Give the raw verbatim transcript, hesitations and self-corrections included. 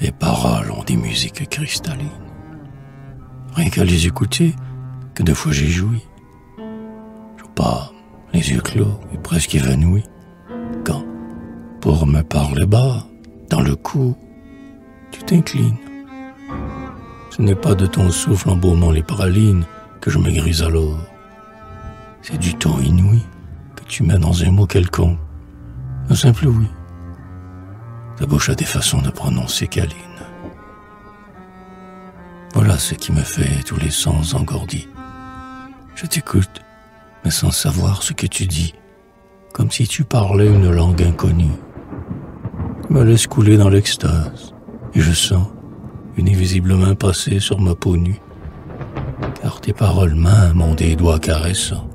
Les paroles ont des musiques cristallines. Rien qu'à les écouter, que deux fois j'ai joui. Je pars, les yeux clos et presque évanoui, quand, pour me parler bas, dans le cou, tu t'inclines. Ce n'est pas de ton souffle embaumant les pralines que je me grise alors. C'est du ton inouï que tu mets dans un mot quelconque, un simple oui. Ta bouche a des façons de prononcer câline. Voilà ce qui me fait tous les sens engourdis. Je t'écoute, mais sans savoir ce que tu dis, comme si tu parlais une langue inconnue. Tu me laisses couler dans l'extase, et je sens une invisible main passer sur ma peau nue, car tes paroles m'ont des doigts caressants.